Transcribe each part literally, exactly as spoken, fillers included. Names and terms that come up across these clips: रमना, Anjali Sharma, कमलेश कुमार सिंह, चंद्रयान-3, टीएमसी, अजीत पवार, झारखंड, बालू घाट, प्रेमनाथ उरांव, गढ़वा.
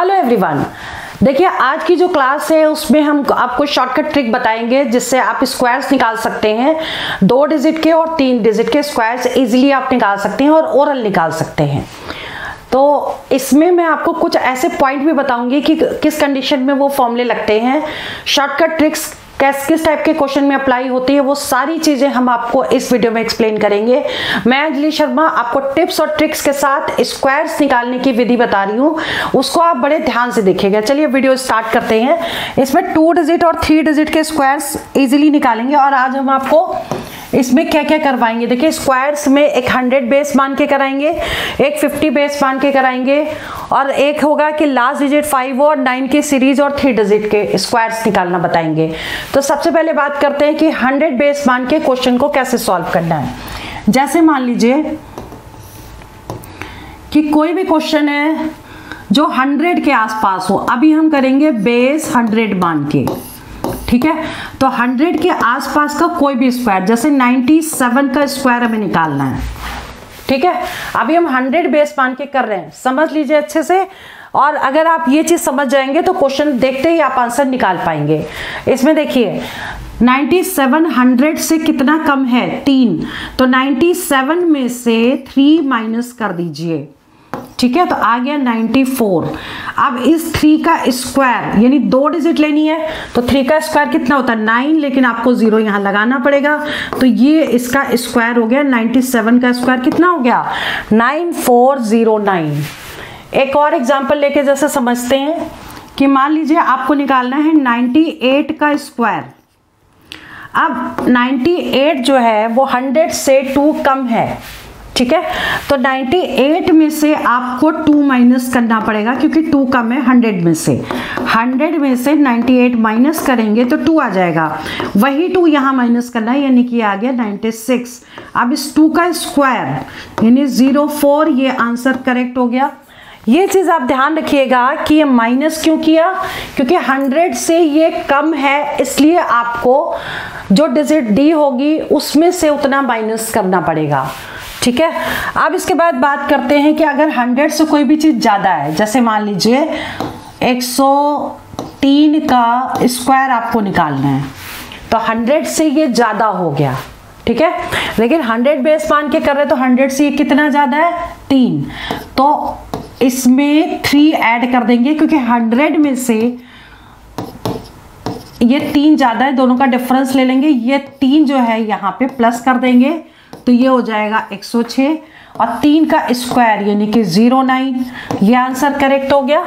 Hello everyone, देखिए आज की जो क्लास है उसमें हम आपको शॉर्टकट ट्रिक बताएंगे जिससे आप स्क्वायर्स निकाल सकते हैं। दो डिजिट के और तीन डिजिट के स्क्वायर्स इजीली आप निकाल सकते हैं और ओरल निकाल सकते हैं। तो इसमें मैं आपको कुछ ऐसे पॉइंट भी बताऊंगी कि किस कंडीशन में वो फॉर्मूले लगते हैं, शॉर्टकट ट्रिक्स किस किस टाइप के क्वेश्चन में अप्लाई होती है, वो सारी चीज़ें हम आपको इस वीडियो में एक्सप्लेन करेंगे। मैं अंजलि शर्मा आपको टिप्स और ट्रिक्स के साथ स्क्वायर्स निकालने की विधि बता रही हूँ, उसको आप बड़े ध्यान से देखिएगा। चलिए वीडियो स्टार्ट करते हैं। इसमें टू डिजिट और थ्री डिजिट के स्क्वायर्स ईजिली निकालेंगे और आज हम आपको इसमें क्या क्या करवाएंगे। देखिए स्क्वायर्स में एक हंड्रेड बेस मान के कराएंगे, एक फिफ्टी बेस मान के कराएंगे और एक होगा कि लास्ट डिजिट फाइव और नाइन की सीरीज और थ्री डिजिट के स्क्वायर्स निकालना बताएंगे। तो सबसे पहले बात करते हैं कि हंड्रेड बेस मान के क्वेश्चन को कैसे सॉल्व करना है। जैसे मान लीजिए कि कोई भी क्वेश्चन है जो हंड्रेड के आसपास हो, अभी हम करेंगे बेस हंड्रेड मान के, ठीक है। तो हंड्रेड के आसपास का कोई भी स्क्वायर, जैसे सत्तानवे का स्क्वायर हमें निकालना है, ठीक है। अभी हम हंड्रेड बेस मान के कर रहे हैं, समझ लीजिए अच्छे से। और अगर आप ये चीज़ समझ जाएंगे तो क्वेश्चन देखते ही आप आंसर निकाल पाएंगे। इसमें देखिए सत्तानवे हंड्रेड से कितना कम है, तीन। तो सत्तानवे में से थ्री माइनस कर दीजिए, ठीक है। तो आ गया चौरानवे। अब इस तीन का स्क्वायर, यानी दो डिजिट लेनी है तो तीन का स्क्वायर कितना होता है, नौ, लेकिन आपको जीरो यहाँ लगाना पड़ेगा। तो ये इसका स्क्वायर हो गया, सत्तानवे का स्क्वायर कितना हो गया, चौरानवे सौ नौ। एक और एग्जांपल लेके जैसे समझते हैं कि मान लीजिए आपको निकालना है अट्ठानवे का स्क्वायर। अब अट्ठानवे जो है वो सौ से टू कम है, ठीक है। तो अट्ठानवे में से आपको टू माइनस करना पड़ेगा क्योंकि टू कम है हंड्रेड में से। हंड्रेड में से अट्ठानवे माइनस करेंगे तो टू आ जाएगा, वही टू यहाँ माइनस करना है, यानी कि आ गया छियानवे। अब इस टू का स्क्वायर यानी चौरानवे, ये आंसर करेक्ट हो गया। ये चीज़ आप ध्यान रखिएगा कि ये माइनस क्यों किया, क्योंकि हंड्रेड से ये कम है, इसलिए आपको जो डिजिट डी होगी उसमें से उतना माइनस करना पड़ेगा, ठीक है। अब इसके बाद बात करते हैं कि अगर सौ से कोई भी चीज़ ज़्यादा है, जैसे मान लीजिए एक सौ तीन का स्क्वायर आपको निकालना है, तो सौ से ये ज़्यादा हो गया, ठीक है। लेकिन सौ बेस मान के कर रहे तो सौ से ये कितना ज़्यादा है, तीन। तो इसमें तीन ऐड कर देंगे क्योंकि सौ में से ये तीन ज़्यादा है, दोनों का डिफरेंस ले लेंगे। ये तीन जो है यहाँ पे प्लस कर देंगे तो ये हो जाएगा एक सौ छह और तीन का स्क्वायर यानी कि ज़ीरो नाइन, ये आंसर करेक्ट हो गया,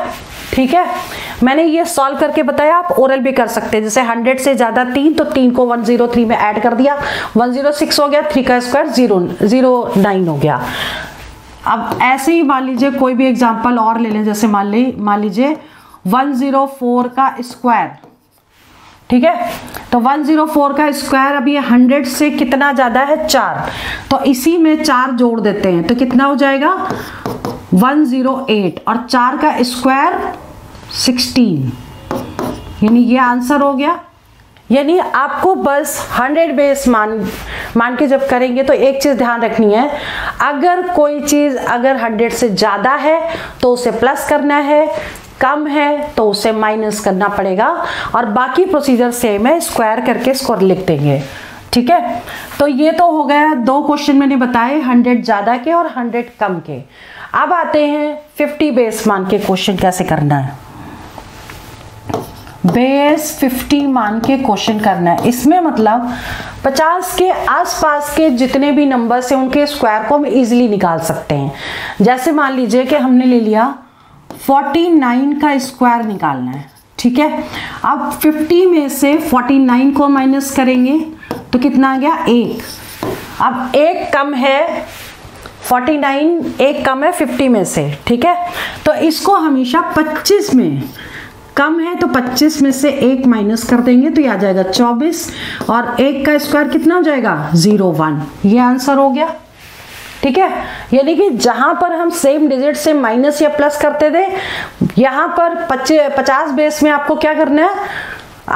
ठीक है। मैंने ये सॉल्व करके बताया, आप ओरल भी कर सकते हैं। जैसे सौ से ज़्यादा तीन, तो तीन को एक सौ तीन में ऐड कर दिया, एक सौ छह हो गया, तीन का स्क्वायर ज़ीरो नाइन हो गया। अब ऐसे ही मान लीजिए कोई भी एग्जांपल और ले लें, जैसे मान ली मान लीजिए एक सौ चार का स्क्वायर, ठीक है। तो एक सौ चार का स्क्वायर, अब ये सौ से कितना ज़्यादा है, चार। तो इसी में चार जोड़ देते हैं तो कितना हो जाएगा एक सौ आठ और चार का स्क्वायर सोलह, यानी ये आंसर हो गया। यानी आपको बस सौ बेस मान मान के जब करेंगे तो एक चीज़ ध्यान रखनी है, अगर कोई चीज़ अगर सौ से ज़्यादा है तो उसे प्लस करना है, कम है तो उसे माइनस करना पड़ेगा और बाकी प्रोसीजर सेम है, स्क्वायर करके इसको लिख देंगे, ठीक है। तो ये तो हो गया दो क्वेश्चन मैंने बताए, सौ ज़्यादा के और सौ कम के। अब आते हैं पचास बेस मान के क्वेश्चन कैसे करना है। बेस पचास मान के क्वेश्चन करना है, इसमें मतलब पचास के आसपास के जितने भी नंबर्स हैं उनके स्क्वायर को हम इजीली निकाल सकते हैं। जैसे मान लीजिए कि हमने ले लिया उनचास का स्क्वायर निकालना है, ठीक है। अब पचास में से उनचास को माइनस करेंगे तो कितना आ गया, एक। अब एक कम है, उनचास एक कम है पचास में से, ठीक है। तो इसको हमेशा पच्चीस में कम है तो पच्चीस में से एक माइनस कर देंगे तो ये आ जाएगा चौबीस और एक का स्क्वायर कितना हो जाएगा, ज़ीरो वन, ये आंसर हो गया, ठीक है। यानी कि जहाँ पर हम सेम डिजिट से माइनस या प्लस करते थे, यहाँ पर पचास बेस में आपको क्या करना है,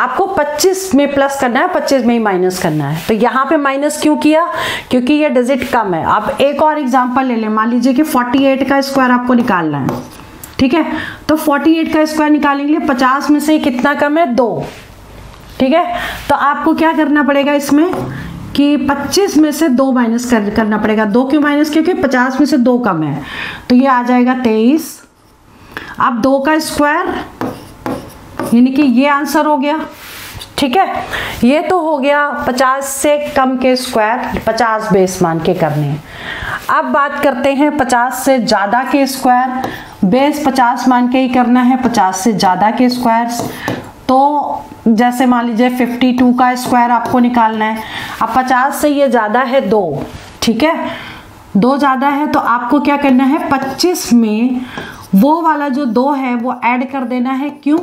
आपको पच्चीस में प्लस करना है, पच्चीस में ही माइनस करना है। तो यहाँ पे माइनस क्यों किया, क्योंकि ये डिजिट कम है। अब एक और एग्जांपल ले लें, मान लीजिए कि अड़तालीस का स्क्वायर आपको निकालना है, ठीक है। तो अड़तालीस का स्क्वायर निकालेंगे, पचास में से कितना कम है, दो। ठीक है, तो आपको क्या करना पड़ेगा इसमें कि पच्चीस में से दो माइनस कर, करना पड़ेगा। दो क्यों माइनस, क्योंकि पचास में से दो कम है, तो ये आ जाएगा तेईस। अब दो का स्क्वायर यानी कि ये आंसर हो गया। ठीक है, ये तो हो गया पचास से कम के स्क्वायर पचास बेस मान के करने। अब बात करते हैं पचास से ज़्यादा के स्क्वायर, बेस पचास मान के ही करना है पचास से ज़्यादा के स्क्वायर्स। तो जैसे मान लीजिए बावन का स्क्वायर आपको निकालना है। अब पचास से ये ज़्यादा है दो, ठीक है, दो ज़्यादा है, तो आपको क्या करना है, पच्चीस में वो वाला जो दो है वो ऐड कर देना है। क्यों,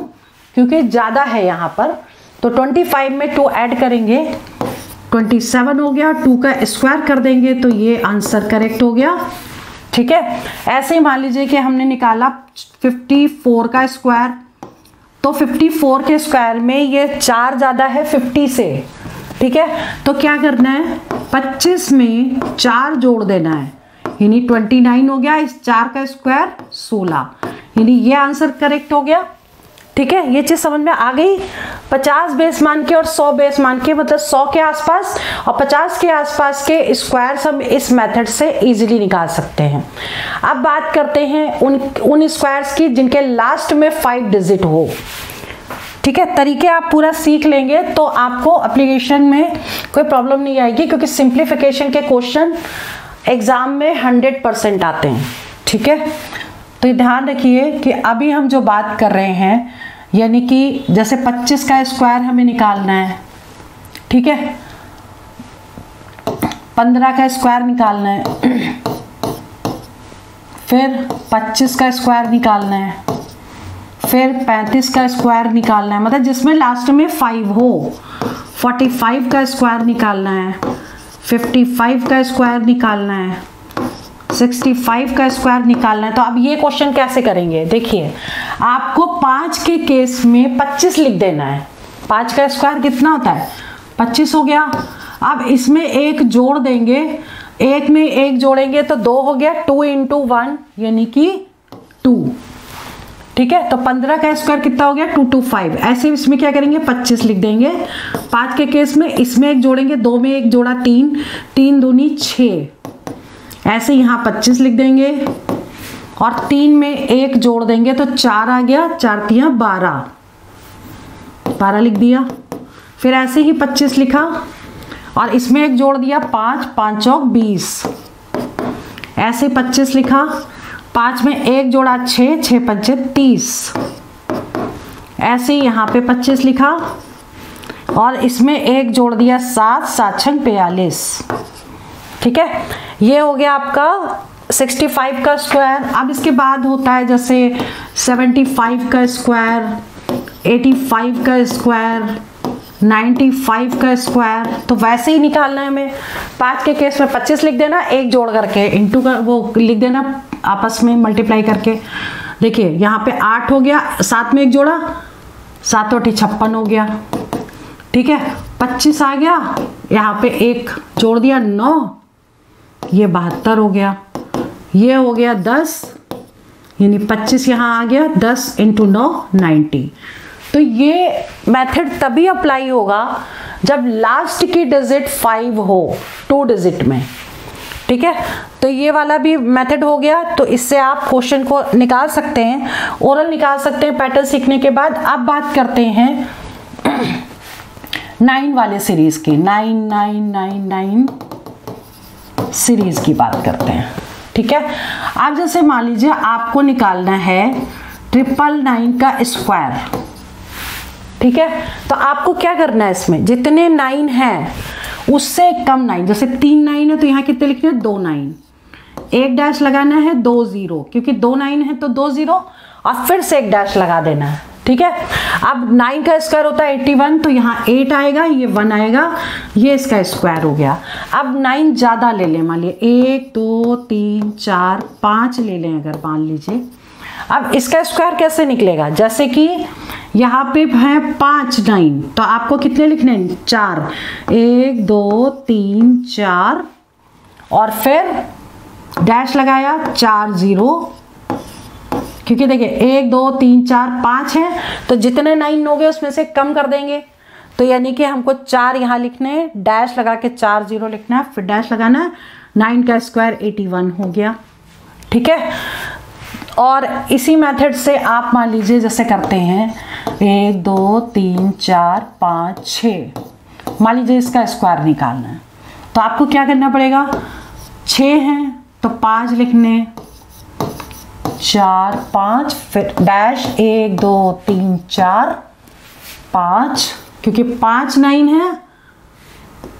क्योंकि ज़्यादा है यहाँ पर, तो पच्चीस में दो ऐड करेंगे, सत्ताईस हो गया, दो का स्क्वायर कर देंगे, तो ये आंसर करेक्ट हो गया। ठीक है, ऐसे ही मान लीजिए कि हमने निकाला चौवन का स्क्वायर, तो चौवन के स्क्वायर में ये चार ज़्यादा है पचास से, ठीक है, तो क्या करना है, पच्चीस में चार जोड़ देना है, यानी उनतीस हो गया, इस चार का स्क्वायर सोलह, यानी ये आंसर करेक्ट हो गया। ठीक है, ये चीज़ समझ में आ गई। पचास बेस मान के और सौ बेस मान के, मतलब सौ के आसपास और पचास के आसपास के स्क्वायर्स हम इस मेथड से इजीली निकाल सकते हैं। अब बात करते हैं उन उन स्क्वायर्स की जिनके लास्ट में फाइव डिजिट हो। ठीक है, तरीके आप पूरा सीख लेंगे तो आपको एप्लीकेशन में कोई प्रॉब्लम नहीं आएगी, क्योंकि सिंप्लीफिकेशन के क्वेश्चन एग्ज़ाम में हंड्रेड परसेंट आते हैं। ठीक है, तो ध्यान रखिए कि अभी हम जो बात कर रहे हैं, यानी कि जैसे पच्चीस का स्क्वायर हमें निकालना है, ठीक है, पंद्रह का स्क्वायर निकालना है, फिर पच्चीस का स्क्वायर निकालना है, फिर पैंतीस का स्क्वायर निकालना है, मतलब जिसमें लास्ट में फाइव हो। पैंतालीस का स्क्वायर निकालना है, पचपन का स्क्वायर निकालना है, पैंसठ का स्क्वायर निकालना है। तो अब ये क्वेश्चन कैसे करेंगे, देखिए, आपको पाँच के केस में पच्चीस लिख देना है। पाँच का स्क्वायर कितना होता है, पच्चीस हो गया। अब इसमें एक जोड़ देंगे, एक में एक जोड़ेंगे तो दो हो गया, टू इंटू वन यानी कि टू। ठीक है, तो पंद्रह का स्क्वायर कितना हो गया, टू टू फाइव। ऐसे इसमें क्या करेंगे, पच्चीस लिख देंगे। पाँच के केस में इसमें एक जोड़ेंगे, दो में एक जोड़ा तीन, तीन दूनी छः, ऐसे यहाँ पच्चीस लिख देंगे। और तीन में एक जोड़ देंगे तो चार आ गया, चार तिया बारह, बारह लिख दिया। फिर ऐसे ही पच्चीस लिखा और इसमें एक जोड़ दिया, पाँच पाँच चौक बीस, ऐसे पच्चीस लिखा। पाँच में एक जोड़ा छः, छः पंचे तीस, ऐसे यहाँ पे पच्चीस लिखा और इसमें एक जोड़ दिया, सात सात छंग बयालीस। ठीक है, ये हो गया आपका पैंसठ का स्क्वायर। अब इसके बाद होता है जैसे पचहत्तर का स्क्वायर, पचासी का स्क्वायर, पचानवे का स्क्वायर, तो वैसे ही निकालना है हमें। पाँच के केस में पच्चीस लिख देना, एक जोड़ करके इंटू का वो लिख देना, आपस में मल्टीप्लाई करके। देखिए यहाँ पे आठ हो गया, सात में एक जोड़ा, सात और छप्पन हो गया। ठीक है, पच्चीस आ गया, यहाँ पे एक जोड़ दिया, नौ, ये बहत्तर हो गया, ये हो गया दस, यानी पच्चीस यहाँ आ गया, दस इंटू नौ नाइन्टी। तो ये मेथड तभी अप्लाई होगा जब लास्ट की डिजिट फाइव हो, टू डिजिट में। ठीक है, तो ये वाला भी मेथड हो गया। तो इससे आप क्वेश्चन को निकाल सकते हैं, ओरल निकाल सकते हैं पैटर्न सीखने के बाद। अब बात करते हैं नाइन वाले सीरीज की, nine nine nine nine series की बात करते हैं। ठीक है, अब जैसे मान लीजिए आपको निकालना है ट्रिपल नाइन का स्क्वायर। ठीक है, तो आपको क्या करना है, इसमें जितने नाइन हैं उससे कम नाइन, जैसे तीन नाइन है तो यहाँ कितने लिखने हैं, दो नाइन, एक डैश लगाना है, दो जीरो, क्योंकि दो नाइन है तो दो जीरो, और फिर से एक डैश लगा देना है। ठीक है, अब नाइन का स्क्वायर होता है इक्यासी, तो यहाँ आठ आएगा, ये वन आएगा, ये इसका स्क्वायर हो गया। अब नाइन ज़्यादा ले लें, मान लीजिए एक दो तीन चार पाँच ले लें अगर मान लीजिए। अब इसका स्क्वायर कैसे निकलेगा, जैसे कि यहाँ पे है पाँच नाइन, तो आपको कितने लिखने हैं, चार, एक दो तीन चार, और फिर डैश लगाया, चार जीरो क्योंकि देखिए एक दो तीन चार पाँच हैं, तो जितने नाइन हो गए उसमें से कम कर देंगे। तो यानी कि हमको चार यहाँ लिखने हैं, डैश लगा के चार जीरो लिखना है, फिर डैश लगाना है। नाइन का स्क्वायर इक्यासी हो गया, ठीक है। और इसी मेथड से आप मान लीजिए जैसे करते हैं एक दो तीन चार पाँच छः, मान लीजिए इसका स्क्वायर निकालना है, तो आपको क्या करना पड़ेगा, छः हैं तो पाँच लिखने, चार पाँच, फिर डैश एक दो तीन चार पाँच, क्योंकि पाँच नाइन है,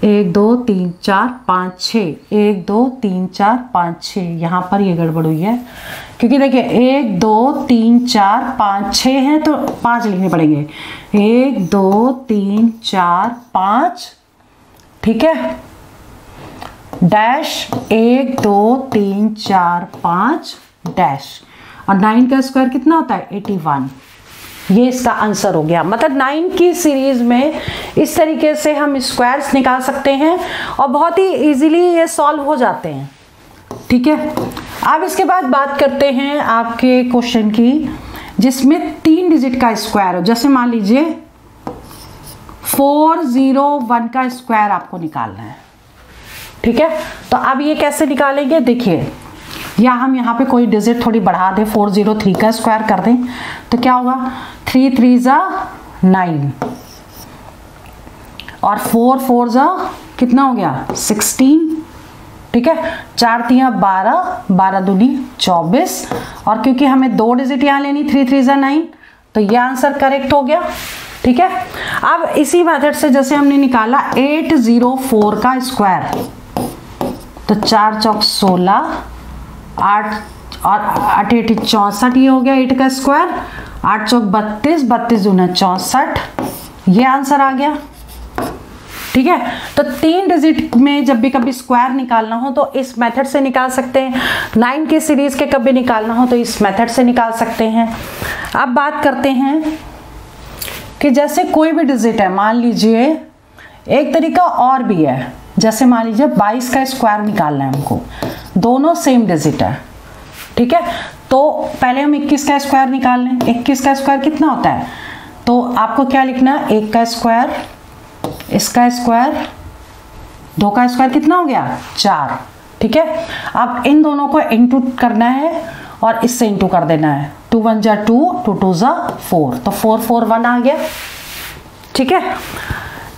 एक दो तीन चार पाँच छः, एक दो तीन चार पाँच छः। यहाँ पर ये गड़बड़ हुई है क्योंकि देखिए एक दो तीन चार पाँच छः हैं तो पाँच लिखने पड़ेंगे, एक दो तीन चार पाँच, ठीक है, डैश एक दो तीन चार पाँच डैश। और नाइन का स्क्वायर कितना होता है, इक्यासी। ये इसका आंसर हो गया। मतलब नाइन की सीरीज में इस तरीके से हम स्क्वायर्स निकाल सकते हैं और बहुत ही इजीली ये सॉल्व हो जाते हैं, ठीक है। अब इसके बाद बात करते हैं आपके क्वेश्चन की जिसमें तीन डिजिट का स्क्वायर हो। जैसे मान लीजिए फोर जीरो वन का स्क्वायर आपको निकालना है, ठीक है। तो अब ये कैसे निकालेंगे, देखिए या हम यहाँ पे कोई डिजिट थोड़ी बढ़ा दें, फोर जीरो थ्री का स्क्वायर कर दें तो क्या होगा, थ्री थ्री ज़ा नाइन और फोर फोर ज़ा कितना हो गया, सिक्सटीन, ठीक है। चार तिया बारह, बारह दूनी चौबीस, और क्योंकि हमें दो डिजिट यहाँ लेनी, थ्री थ्री ज़ा नाइन, तो ये आंसर करेक्ट हो गया, ठीक है। अब इसी मेथड से जैसे हमने निकाला एट ज़ीरो फोर का स्क्वायर, तो चार चौक सोलह, आठ और आठ एटी चौंसठ, ये हो गया एट का स्क्वायर, आठ चौक बत्तीस, बत्तीस दूना चौंसठ, ये आंसर आ गया, ठीक है। तो तीन डिजिट में जब भी कभी स्क्वायर निकालना हो तो इस मेथड से निकाल सकते हैं, नाइन की सीरीज के कभी निकालना हो तो इस मेथड से निकाल सकते हैं। अब बात करते हैं कि जैसे कोई भी डिजिट है, मान लीजिए एक तरीका और भी है, जैसे मान लीजिए बाईस का स्क्वायर निकालना है हमको, दोनों सेम डिजिट है, ठीक है। तो पहले हम इक्कीस का स्क्वायर निकाल लें, इक्कीस का स्क्वायर कितना होता है, तो आपको क्या लिखना है, एक का स्क्वायर, इसका स्क्वायर, दो का स्क्वायर कितना हो गया, चार, ठीक है। अब इन दोनों को इंटू करना है और इससे इंटू कर देना है, टू वन जा टू, टू टू जा फोर, तो फोर फोर वन आ गया, ठीक है।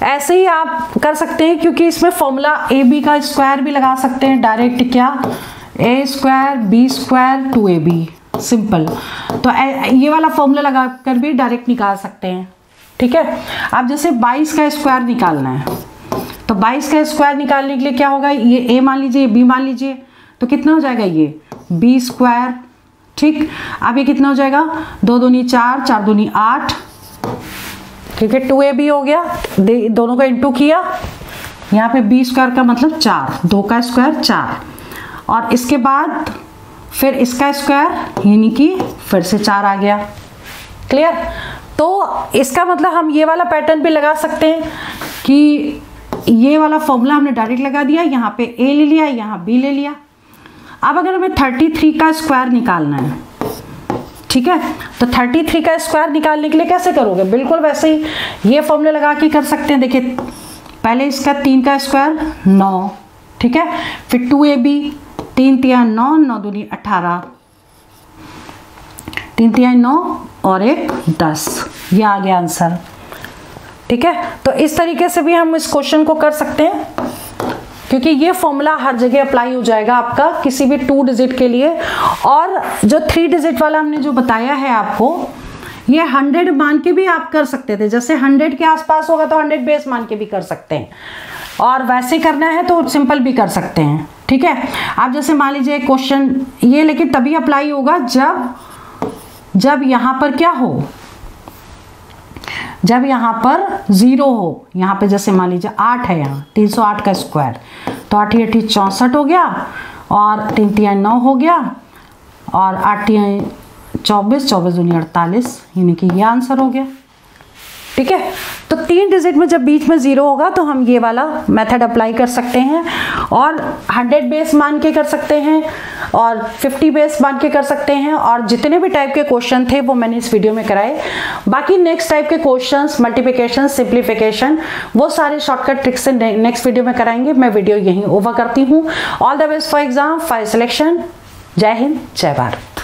ऐसे ही आप कर सकते हैं क्योंकि इसमें फॉर्मूला ए बी का स्क्वायर भी लगा सकते हैं डायरेक्ट, क्या A square B square two A B, simple. तो ये वाला फॉर्मूला लगा कर भी डायरेक्ट निकाल सकते हैं, ठीक है। अब जैसे बाईस का स्क्वायर निकालना है, तो बाईस का स्क्वायर निकालने के लिए क्या होगा, ये ए मान लीजिए, बी मान लीजिए, तो कितना हो जाएगा ये बी स्क्वायर, ठीक। अब ये कितना हो जाएगा, दो दूनी चार, चार दूनी आठ, ठीक है, टू ए बी हो गया, दोनों का इंटू किया, यहाँ पे बी स्क्वायर का मतलब चार, दो का स्क्वायर चार, और इसके बाद फिर इसका स्क्वायर यानी कि फिर से चार आ गया, क्लियर। तो इसका मतलब हम ये वाला पैटर्न भी लगा सकते हैं कि ये वाला फॉर्मूला हमने डायरेक्ट लगा दिया, यहाँ पे ए ले लिया, यहाँ बी ले लिया। अब अगर हमें थर्टी थ्री का स्क्वायर निकालना है, ठीक है, तो तैंतीस का स्क्वायर निकालने के लिए कैसे करोगे, बिल्कुल वैसे ही ये फॉर्मूला लगा के कर सकते हैं। देखिए पहले इसका तीन का स्क्वायर नौ, ठीक है, फिर टू ए बी, तीन तिया नौ, नौ दूनी अठारह, तीन तिया नौ और एक दस, ये आ गया आंसर, ठीक है। तो इस तरीके से भी हम इस क्वेश्चन को कर सकते हैं क्योंकि ये फॉर्मूला हर जगह अप्लाई हो जाएगा आपका किसी भी टू डिजिट के लिए। और जो थ्री डिजिट वाला हमने जो बताया है आपको, ये हंड्रेड मान के भी आप कर सकते थे, जैसे हंड्रेड के आसपास होगा तो हंड्रेड बेस मान के भी कर सकते हैं, और वैसे करना है तो सिंपल भी कर सकते हैं, ठीक है। आप जैसे मान लीजिए क्वेश्चन ये, लेकिन तभी अप्लाई होगा जब जब यहाँ पर क्या हो, जब यहाँ पर ज़ीरो हो, यहाँ पे जैसे मान लीजिए आठ है, यहाँ तीन सौ आठ का स्क्वायर, तो आठ आठी चौंसठ हो गया और तीन तिया नौ हो गया और आठ तिया चौबीस, चौबीस दूनी अड़तालीस, यानी कि ये आंसर हो गया, ठीक है। तो तीन डिजिट में जब बीच में ज़ीरो होगा तो हम ये वाला मेथड अप्लाई कर सकते हैं और हंड्रेड बेस मान के कर सकते हैं। और फिफ्टी बेस बांट के कर सकते हैं। और जितने भी टाइप के क्वेश्चन थे वो मैंने इस वीडियो में कराए। बाकी नेक्स्ट टाइप के क्वेश्चंस, मल्टीप्लिकेशन, सिंप्लीफिकेशन, वो सारे शॉर्टकट ट्रिक्स से नेक्स्ट वीडियो में कराएंगे। मैं वीडियो यहीं ओवर करती हूँ। All the best for exam, for selection. जय हिंद, जय भारत।